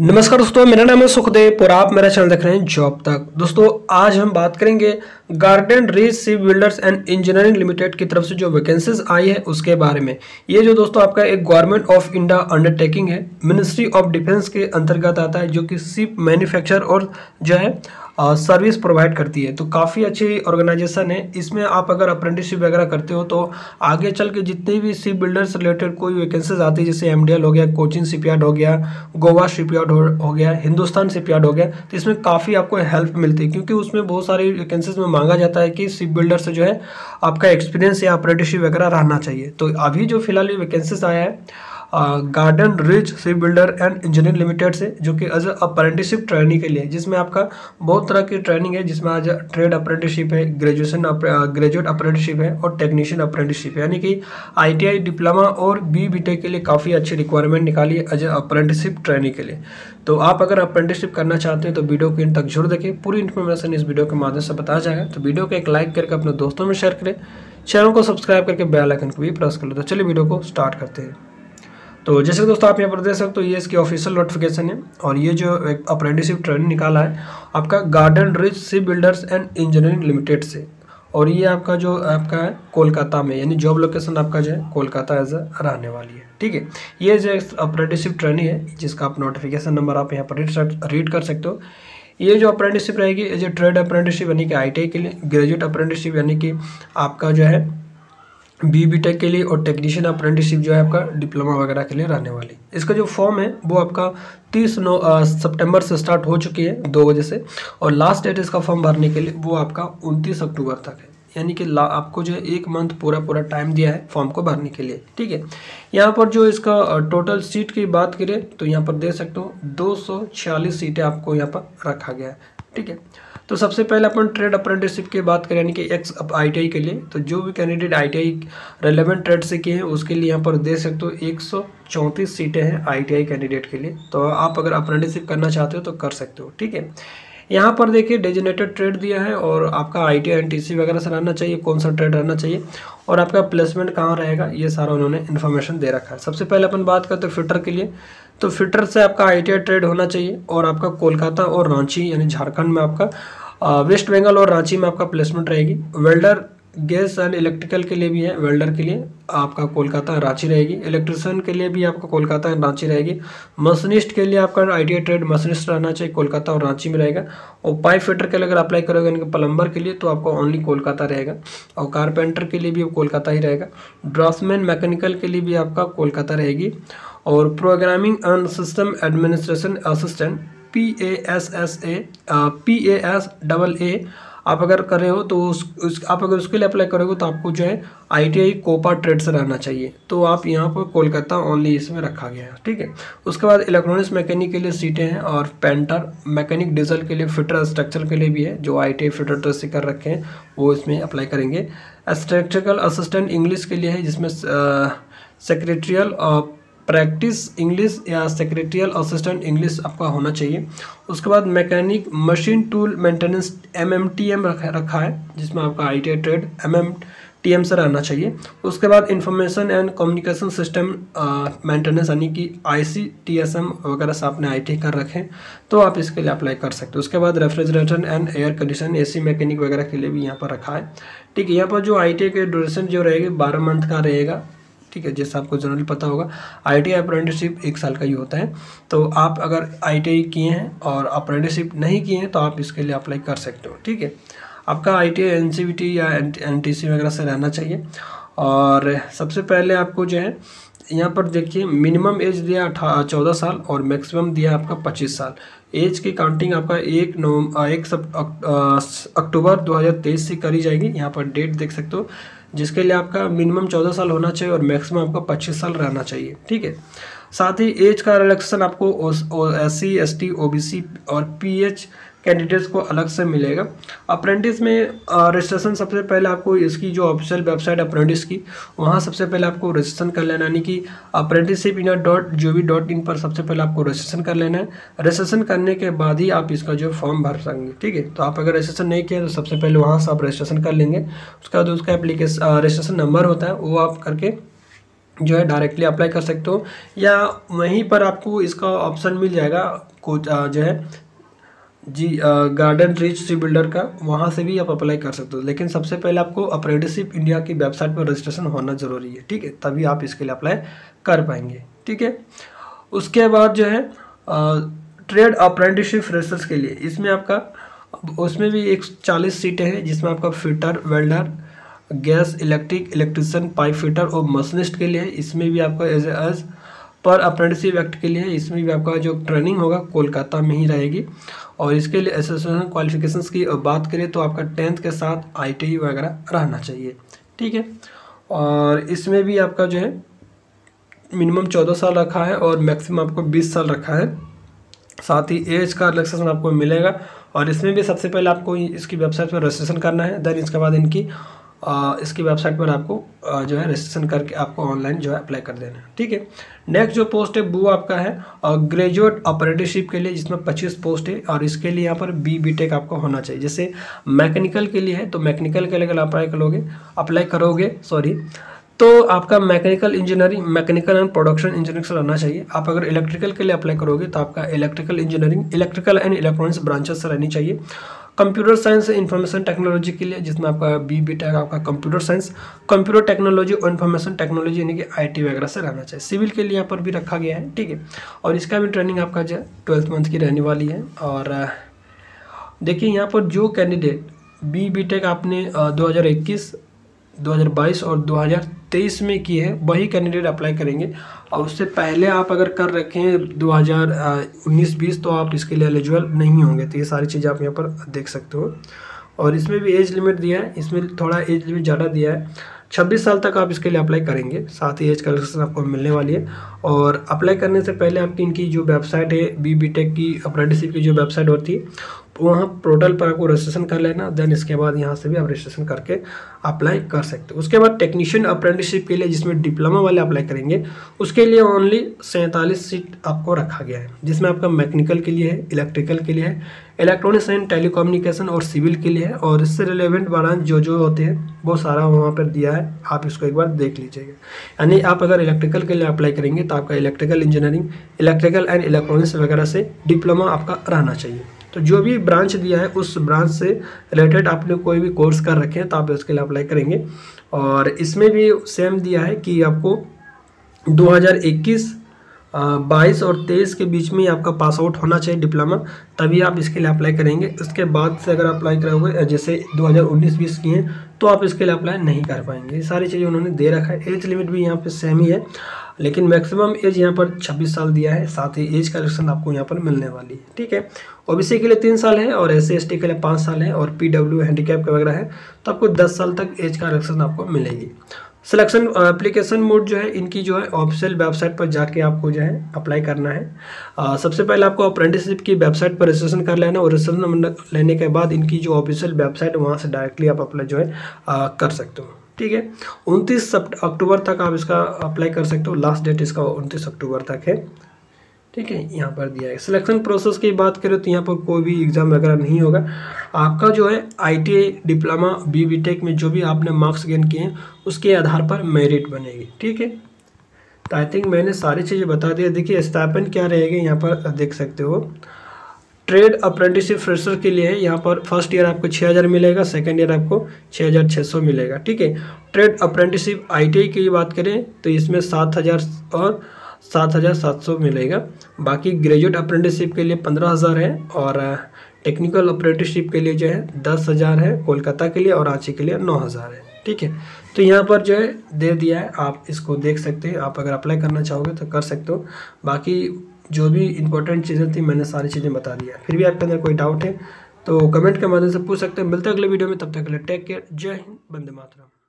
नमस्कार दोस्तों, मेरा नाम है सुखदेव और आप मेरा चैनल देख रहे हैं जॉब तक। दोस्तों आज हम बात करेंगे garden reach ship builders and engineering limited की तरफ से जो वैकेंसीज आई है उसके बारे में। ये जो दोस्तों आपका एक गवर्नमेंट ऑफ इंडिया अंडरटेकिंग है, मिनिस्ट्री ऑफ डिफेंस के अंतर्गत आता है, जो कि शिप मैन्युफैक्चर और जो है सर्विस प्रोवाइड करती है। तो काफ़ी अच्छी ऑर्गेनाइजेशन है। इसमें आप अगर अप्रेंटिसशिप वगैरह करते हो तो आगे चल के जितने भी शिप बिल्डर्स रिलेटेड कोई वैकेंसीज आती है, जैसे एमडीएल हो गया, कोचिंग शिपयार्ड हो गया, गोवा शिपयार्ड हो गया, हिंदुस्तान शिपयार्ड हो गया, तो इसमें काफ़ी आपको हेल्प मिलती है, क्योंकि उसमें बहुत सारी वैकेंसीज में मांगा जाता है कि शिप बिल्डर से जो है आपका एक्सपीरियंस या अप्रेंटिसशिप वगैरह रहना चाहिए। तो अभी जो फिलहाल ये वैकेंसीज आया है Garden Reach Ship Builder and engineering Limited से, जो कि एज अप्रेंटिसशिप ट्रेनिंग के लिए, जिसमें आपका बहुत तरह की ट्रेनिंग है, जिसमें आज ट्रेड अप्रेंटिसशिप है, ग्रेजुएट अप्रेंटिसशिप है और टेक्नीशियन अप्रेंटिसशिप, यानी कि ITI डिप्लोमा और BTech के लिए काफ़ी अच्छी रिक्वायरमेंट निकाली है एज अप्रेंटिसशिप ट्रेनिंग के लिए। तो आप अगर अप्रेंटिसशिप करना चाहते हैं तो वीडियो को इन तक जरूर देखें। पूरी इन्फॉर्मेशन इस वीडियो के माध्यम से बताया जाएगा। तो वीडियो को एक लाइक करके अपने दोस्तों में शेयर करें, चैनल को सब्सक्राइब करके बेल आइकन को भी प्रेस कर लो। तो चलिए वीडियो को स्टार्ट करते हैं। तो जैसे कि दोस्तों आप यहाँ पर देख सकते हो, ये इसकी ऑफिशियल नोटिफिकेशन है और ये जो एक अप्रेंटिसशिप ट्रेनिंग निकाला है आपका Garden Reach Ship builders and engineering Limited से, और ये आपका जो आपका है कोलकाता में, यानी जॉब लोकेशन आपका जो है कोलकाता एज रहने वाली है। ठीक है, ये जो अप्रेंटिसशिप ट्रेनिंग है जिसका आप नोटिफिकेशन नंबर आप यहाँ पर रीड कर सकते हो। ये जो अप्रेंटिसशिप रहेगी एज ए ट्रेड अप्रेंटिसशिप यानी कि ITI के लिए, ग्रेजुएट अप्रेंटिसशिप यानी कि आपका जो है BTech के लिए और टेक्नीशियन अप्रेंटिसशिप जो है आपका डिप्लोमा वगैरह के लिए रहने वाली। इसका जो फॉर्म है वो आपका 30 सितंबर से स्टार्ट हो चुकी है 2 बजे से, और लास्ट डेट इसका फॉर्म भरने के लिए वो आपका 29 अक्टूबर तक है, यानी कि आपको जो है 1 मंथ पूरा टाइम दिया है फॉर्म को भरने के लिए। ठीक है, यहाँ पर जो इसका टोटल सीट की बात करें तो यहाँ पर देख सकते हो 246 सीटें आपको यहाँ पर रखा गया है। ठीक है, तो सबसे पहले अपन ट्रेड अप्रेंटिसशिप की बात करें, यानी कि ex ITI के लिए, तो जो भी कैंडिडेट ITI रेलेवेंट ट्रेड से किए हैं उसके लिए यहाँ पर देख सकते हो 134 सीटें हैं ITI कैंडिडेट के लिए। तो आप अगर अप्रेंटिसशिप करना चाहते हो तो कर सकते हो। ठीक है, यहाँ पर देखिए डेजिग्नेटेड ट्रेड दिया है और आपका ITI NTC वगैरह से रहना चाहिए, कौन सा ट्रेड रहना चाहिए और आपका प्लेसमेंट कहाँ रहेगा, ये सारा उन्होंने इन्फॉर्मेशन दे रखा है। सबसे पहले अपन बात करते हैं फिटर के लिए, तो फिटर से आपका ITI ट्रेड होना चाहिए और आपका कोलकाता और रांची यानी झारखंड में आपका वेस्ट बंगाल और रांची में आपका प्लेसमेंट रहेगी। वेल्डर गैस एंड इलेक्ट्रिकल के लिए भी है, वेल्डर के लिए आपका कोलकाता रांची रहेगी, इलेक्ट्रिशियन के लिए भी आपका कोलकाता एंड रांची रहेगी, मशीनिस्ट के लिए आपका ITI ट्रेड मशीनिस्ट रहना चाहिए, कोलकाता और रांची में रहेगा, और पाइप फिटर के लिए अगर अप्लाई करोगे यानी कि प्लम्बर के लिए तो आपको ओनली कोलकाता रहेगा, और कारपेंटर के लिए भी कोलकाता ही रहेगा, ड्राफ्ट्समैन मैकेनिकल के लिए भी आपका कोलकाता रहेगी, और programming and system administration assistant PASA आप अगर कर रहे हो तो आप अगर उसके लिए अप्लाई करोगे तो आपको जो है ITI कोपा ट्रेड से रहना चाहिए। तो आप यहाँ पर कोलकाता ओनली इसमें रखा गया है। ठीक है, उसके बाद इलेक्ट्रॉनिक्स मैकेनिक के लिए सीटें हैं, और पेंटर मैकेनिक डीजल के लिए, फिटर स्ट्रक्चर के लिए भी है, जो ITI फिटर ट्रेड से कर रखे हैं वो इसमें अप्लाई करेंगे। स्ट्रक्चरल असिस्टेंट इंग्लिश के लिए है, जिसमें सेक्रेटरियल प्रैक्टिस इंग्लिश या सेक्रेटरियल असिस्टेंट इंग्लिश आपका होना चाहिए। उसके बाद mechanic machine tool maintenance MMTM रखा है, जिसमें आपका ITI ट्रेड MMTM से रहना चाहिए। उसके बाद information and communication system maintenance यानी कि ICTSM वगैरह से आपने ITI कर रखें तो आप इसके लिए अप्लाई कर सकते हो। उसके बाद refrigeration and air condition AC mechanic वगैरह के लिए भी यहाँ पर रखा है। ठीक है, यहाँ पर जो ITI के ड्यूरेशन जो रहेगी 12 मंथ का रहेगा। ठीक है, जैसा आपको जनरली पता होगा ITI अप्रेंटिसशिप 1 साल का ही होता है। तो आप अगर ITI किए हैं और अप्रेंटिसशिप नहीं किए हैं तो आप इसके लिए अप्लाई कर सकते हो। ठीक है, आपका ITI NCVT या NTC वगैरह से रहना चाहिए। और सबसे पहले आपको जो है यहाँ पर देखिए मिनिमम एज दिया 14 साल और मैक्सिमम दिया आपका 25 साल। एज की काउंटिंग आपका 1 अक्टूबर 2023 से करी जाएगी। यहाँ पर डेट देख सकते हो, जिसके लिए आपका मिनिमम 14 साल होना चाहिए और मैक्सिमम आपका 25 साल रहना चाहिए। ठीक है, साथ ही एज का रिलैक्सेशन आपको SC, ST, OBC और PH कैंडिडेट्स को अलग से मिलेगा। अप्रेंटिस में रजिस्ट्रेशन सबसे पहले आपको इसकी जो ऑफिशियल वेबसाइट अप्रेंटिस की, वहाँ सबसे पहले आपको रजिस्ट्रेशन कर लेना, यानी कि apprenticeshipindia.gov.in पर सबसे पहले आपको रजिस्ट्रेशन कर लेना है। रजिस्ट्रेशन करने के बाद ही आप इसका जो फॉर्म भर सकेंगे। ठीक है, तो आप अगर रजिस्ट्रेशन नहीं किया तो सबसे पहले वहाँ से आप रजिस्ट्रेशन कर लेंगे। उसके बाद उसका एप्लीकेशन रजिस्ट्रेशन नंबर होता है, वो आप करके जो है डायरेक्टली अप्लाई कर सकते हो, या वहीं पर आपको इसका ऑप्शन मिल जाएगा जो है गार्डन रीच शिप बिल्डर का, वहाँ से भी आप अप्लाई कर सकते हो। लेकिन सबसे पहले आपको अप्रेंटिसशिप इंडिया की वेबसाइट पर रजिस्ट्रेशन होना ज़रूरी है, ठीक है, तभी आप इसके लिए अप्लाई कर पाएंगे, ठीक है। उसके बाद जो है ट्रेड अप्रेंटिसशिप फ्रेशर्स के लिए, इसमें आपका उसमें भी 140 सीटें हैं, जिसमें आपका fitter, welder, gas, electric, electrician, pipe fitter और मशीनिस्ट के लिए है। इसमें भी आपका एज पर अप्रेंटिसशिप एक्ट के लिए है, इसमें भी आपका जो ट्रेनिंग होगा कोलकाता में ही रहेगी। और इसके लिए एसोसिएशन क्वालिफिकेशंस की बात करें तो आपका 10th के साथ ITI वगैरह रहना चाहिए, ठीक है। और इसमें भी आपका जो है मिनिमम 14 साल रखा है और मैक्सिमम आपको 20 साल रखा है। साथ ही एज का रिलैक्सेशन आपको मिलेगा। और इसमें भी सबसे पहले आपको इसकी वेबसाइट पर रजिस्ट्रेशन करना है, देन इसके बाद इसकी वेबसाइट पर आपको जो है रजिस्ट्रेशन करके आपको ऑनलाइन जो है अप्लाई कर देना है, ठीक है। नेक्स्ट जो पोस्ट है वो आपका है ग्रेजुएट अप्रेंटिसशिप के लिए, जिसमें 25 पोस्ट है। और इसके लिए यहाँ पर BTech आपको होना चाहिए। जैसे मैकेनिकल के लिए है तो मैकेनिकल के लिए अप्लाई करोगे तो आपका mechanical engineering, mechanical and production engineering से रहना चाहिए। आप अगर इलेक्ट्रिकल के लिए अप्लाई करोगे तो आपका electrical engineering, electrical and electronics branches से रहनी चाहिए। कंप्यूटर साइंस इंफॉर्मेशन टेक्नोलॉजी के लिए, जिसमें आपका BTech आपका कंप्यूटर साइंस, कंप्यूटर टेक्नोलॉजी और इंफॉर्मेशन टेक्नोलॉजी यानी कि IT वगैरह से रहना चाहिए। सिविल के लिए यहाँ पर भी रखा गया है, ठीक है। और इसका भी ट्रेनिंग आपका जो 12 मंथ की रहने वाली है। और देखिए यहाँ पर जो कैंडिडेट BTech आपने 2021, 2022 और 2023 में की है वही कैंडिडेट अप्लाई करेंगे। और उससे पहले आप अगर कर रखें 2019-20 तो आप इसके लिए एलिजिबल नहीं होंगे। तो ये सारी चीज़ें आप यहाँ पर देख सकते हो। और इसमें भी एज लिमिट दिया है, इसमें थोड़ा एज लिमिट ज़्यादा दिया है, 26 साल तक आप इसके लिए अप्लाई करेंगे। साथ ही एज कलेक्शन आपको मिलने वाली है। और अप्लाई करने से पहले आपकी इनकी जो वेबसाइट है BTech की अप्रेंटिसशिप की जो वेबसाइट होती है वहाँ पोर्टल पर आपको रजिस्ट्रेशन कर लेना, देन इसके बाद यहाँ से भी आप रजिस्ट्रेशन करके अप्लाई कर सकते हो। उसके बाद टेक्नीशियन अप्रेंटिसशिप के लिए, जिसमें डिप्लोमा वाले अप्लाई करेंगे, उसके लिए ओनली 47 सीट आपको रखा गया है, जिसमें आपका मैकेनिकल के लिए है, इलेक्ट्रिकल के लिए है, इलेक्ट्रॉनिक्स एंड टेलीकम्युनिकेशन और सिविल के लिए है। और इससे रिलेवेंट ब्रांच जो जो होते हैं वो सारा वहाँ पर दिया है, आप इसको एक बार देख लीजिएगा। यानी आप अगर इलेक्ट्रिकल के लिए अप्लाई करेंगे तो आपका electrical engineering, electrical and electronics वगैरह से डिप्लोमा आपका रहना चाहिए। तो जो भी ब्रांच दिया है उस ब्रांच से रिलेटेड आपने कोई भी कोर्स कर रखे हैं तो आप उसके लिए अप्लाई करेंगे। और इसमें भी सेम दिया है कि आपको 2021, 22 और 23 के बीच में आपका पास आउट होना चाहिए डिप्लोमा, तभी आप इसके लिए अप्लाई करेंगे। उसके बाद से अगर अप्लाई करोगे, जैसे 2019-20 की हैं, तो आप इसके लिए अप्लाई नहीं कर पाएंगे। ये सारी चीज़ें उन्होंने दे रखा है। एज लिमिट भी यहाँ पे सेम ही है, लेकिन मैक्सिमम एज यहाँ पर 26 साल दिया है। साथ ही एज करेक्शन आपको यहाँ पर मिलने वाली है, ठीक है। OBC के लिए 3 साल है और SC/ST के लिए 5 साल है और PW हैंडीकैप वगैरह है तो आपको 10 साल तक एज करेक्शन आपको मिलेगी। सिलेक्शन एप्लीकेशन मोड जो है इनकी जो है ऑफिशियल वेबसाइट पर जाके आपको जो है अप्लाई करना है। सबसे पहले आपको अप्रेंटिसशिप की वेबसाइट पर रजिस्ट्रेशन कर लेना और रजिस्ट्रेशन लेने के बाद इनकी जो ऑफिशियल वेबसाइट है वहाँ से डायरेक्टली आप अप्लाई जो है कर सकते हो, ठीक है। 29 अक्टूबर तक आप इसका अप्लाई कर सकते हो। लास्ट डेट इसका 29 अक्टूबर तक है, ठीक है। यहाँ पर दिया है सिलेक्शन प्रोसेस की बात करें तो यहाँ पर कोई भी एग्ज़ाम वगैरह नहीं होगा। आपका जो है ITI, डिप्लोमा, BTech में जो भी आपने मार्क्स गेन किए हैं उसके आधार पर मेरिट बनेगी, ठीक है। तो आई थिंक मैंने सारी चीज़ें बता दिया। देखिए स्टाइपेंड क्या रहेगा यहाँ पर देख सकते हो। ट्रेड अप्रेंटिसशिप फ्रेशर के लिए यहाँ पर फर्स्ट ईयर आपको 6000 मिलेगा, सेकेंड ईयर आपको 6600 मिलेगा, ठीक है। ट्रेड अप्रेंटिसशिप ITI की बात करें तो इसमें 7000 और 7700 मिलेगा। बाकी ग्रेजुएट अप्रेंटिसशिप के लिए 15000 है और टेक्निकल अप्रेंटिसशिप के लिए जो है 10000 है, कोलकाता के लिए और रांची के लिए 9000 है, ठीक है। तो यहाँ पर जो है दे दिया है, आप इसको देख सकते हैं। आप अगर अप्लाई करना चाहोगे तो कर सकते हो। बाकी जो भी इंपॉर्टेंट चीज़ें थी मैंने सारी चीज़ें बता दिया। फिर भी आपके अंदर कोई डाउट है तो कमेंट के माध्यम से पूछ सकते हैं। मिलते हैं अगले वीडियो में, तब तक के लिए टेक केयर, जय हिंद, वंदे मातरम।